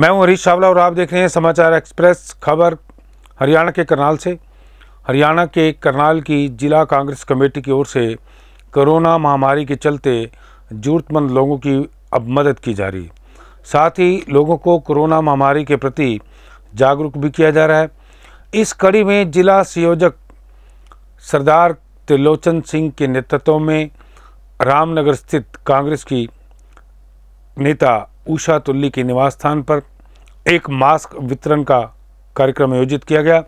मैं हूं हरीश चावला और आप देख रहे हैं समाचार एक्सप्रेस। खबर हरियाणा के करनाल से। हरियाणा के करनाल की जिला कांग्रेस कमेटी की ओर से कोरोना महामारी के चलते ज़रूरतमंद लोगों की अब मदद की जा रही, साथ ही लोगों को कोरोना महामारी के प्रति जागरूक भी किया जा रहा है। इस कड़ी में जिला संयोजक सरदार त्रिलोचन सिंह के नेतृत्व में रामनगर स्थित कांग्रेस की नेता ऊषा तुल्ली के निवास स्थान पर एक मास्क वितरण का कार्यक्रम आयोजित किया गया।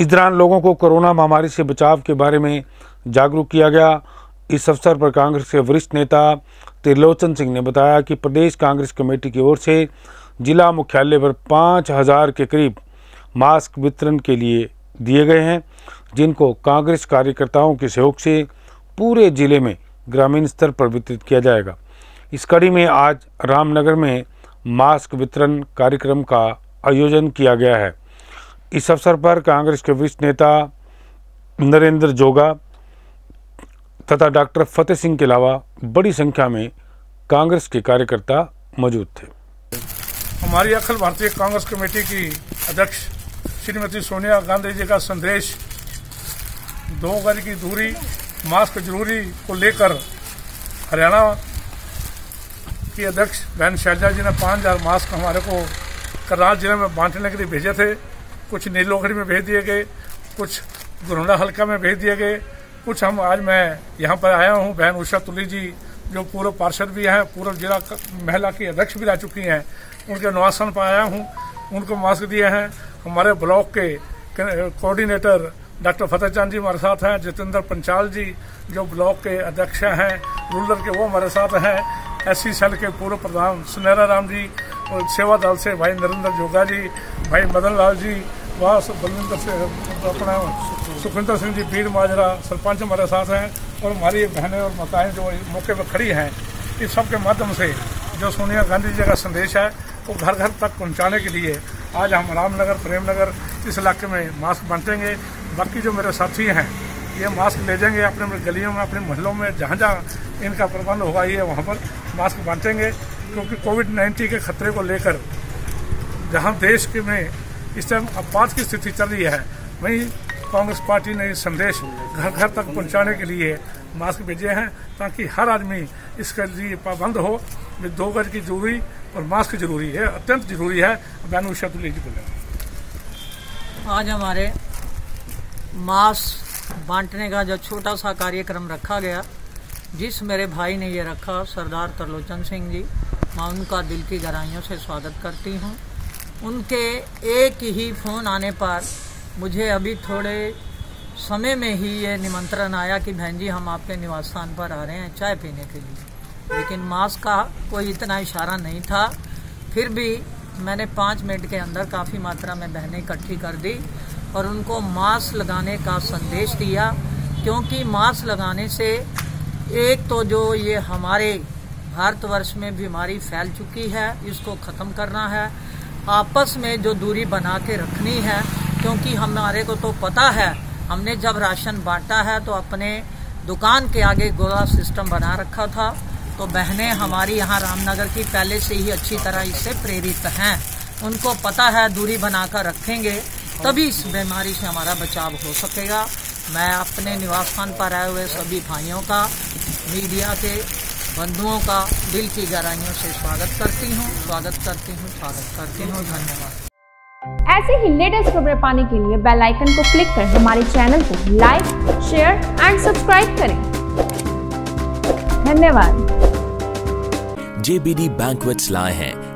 इस दौरान लोगों को कोरोना महामारी से बचाव के बारे में जागरूक किया गया। इस अवसर पर कांग्रेस के वरिष्ठ नेता त्रिलोचन सिंह ने बताया कि प्रदेश कांग्रेस कमेटी की ओर से जिला मुख्यालय पर 5,000 के करीब मास्क वितरण के लिए दिए गए हैं, जिनको कांग्रेस कार्यकर्ताओं के सहयोग से पूरे जिले में ग्रामीण स्तर पर वितरित किया जाएगा। इस कड़ी में आज रामनगर में मास्क वितरण कार्यक्रम का आयोजन किया गया है। इस अवसर पर कांग्रेस के वरिष्ठ नेता नरेंद्र जोगा तथा डॉक्टर फतेह सिंह के अलावा बड़ी संख्या में कांग्रेस के कार्यकर्ता मौजूद थे। हमारी अखिल भारतीय कांग्रेस कमेटी की अध्यक्ष श्रीमती सोनिया गांधी जी का संदेश दो गज की दूरी मास्क जरूरी को लेकर हरियाणा की अध्यक्ष बहन शैलजा जी ने 5,000 मास्क हमारे को करनाल जिले में बांटने के लिए भेजे थे। कुछ नीलोखड़ी में भेज दिए गए, कुछ गुरौंडा हल्का में भेज दिए गए, कुछ हम आज मैं यहाँ पर आया हूँ। बहन ऊषा तुल्ली जी जो पूर्व पार्षद भी हैं, पूर्व जिला महिला की अध्यक्ष भी रह चुकी हैं, उनके निवास स्थान पर आया हूँ, उनको मास्क दिए हैं। हमारे ब्लॉक के कोऑर्डिनेटर डॉक्टर फतेह चंद जी हमारे साथ हैं, जितेंद्र पंचाल जी जो ब्लॉक के अध्यक्ष हैं रूरल के, वो हमारे साथ हैं। एससी सेल के पूर्व प्रधान सुनेरा राम जी और सेवा दल से भाई नरेंद्र जोगा जी, भाई मदन लाल जी, वहाँ अपना सुखविंदर सिंह जी पीर माजरा सरपंच हमारे साथ हैं, और हमारी बहनें और माताएँ जो मौके पर खड़ी हैं। इस सब के माध्यम से जो सोनिया गांधी जी का संदेश है वो घर घर तक पहुँचाने के लिए आज हम रामनगर प्रेमनगर इस इलाके में मास्क बांटेंगे। बाकी जो मेरे साथी हैं ये मास्क ले जाएंगे अपने गलियों में, अपने मोहल्लों में, जहाँ जहाँ इनका प्रबंध होगा ये वहाँ पर मास्क बांटेंगे, क्योंकि कोविड-19 के खतरे को लेकर जहाँ देश के में इस टाइम आपात की स्थिति चल रही है, वहीं कांग्रेस पार्टी ने संदेश घर घर तक पहुँचाने के लिए मास्क भेजे हैं, ताकि हर आदमी इसके लिए पाबंद हो। 2 गज की दूरी और मास्क जरूरी है, अत्यंत जरूरी है। बहन ऊषा तुल्ली जी बोले आज हमारे मास्क बांटने का जो छोटा सा कार्यक्रम रखा गया, जिस मेरे भाई ने ये रखा सरदार त्रिलोचन सिंह जी, मैं उनका दिल की गहराइयों से स्वागत करती हूँ। उनके एक ही फ़ोन आने पर मुझे अभी थोड़े समय में ही ये निमंत्रण आया कि बहन जी हम आपके निवास स्थान पर आ रहे हैं चाय पीने के लिए, लेकिन मास्क का कोई इतना इशारा नहीं था। फिर भी मैंने 5 मिनट के अंदर काफ़ी मात्रा में बहनें इकट्ठी कर दी और उनको मास्क लगाने का संदेश दिया, क्योंकि मास्क लगाने से एक तो जो ये हमारे भारतवर्ष में बीमारी फैल चुकी है इसको ख़त्म करना है, आपस में जो दूरी बना के रखनी है, क्योंकि हमारे को तो पता है हमने जब राशन बांटा है तो अपने दुकान के आगे गोला सिस्टम बना रखा था। तो बहनें हमारी यहाँ रामनगर की पहले से ही अच्छी तरह इससे प्रेरित हैं, उनको पता है दूरी बना कर रखेंगे तभी इस बीमारी से हमारा बचाव हो सकेगा। मैं अपने निवास स्थान पर आए हुए सभी भाइयों का, मीडिया के बंधुओं का दिल की गहराइयों से स्वागत करती हूँ। धन्यवाद। ऐसे ही लेटेस्ट खबरें पाने के लिए बेल आइकन को क्लिक करें। हमारे चैनल को लाइक, शेयर एंड सब्सक्राइब करें। धन्यवाद। JBD Banquets लाए हैं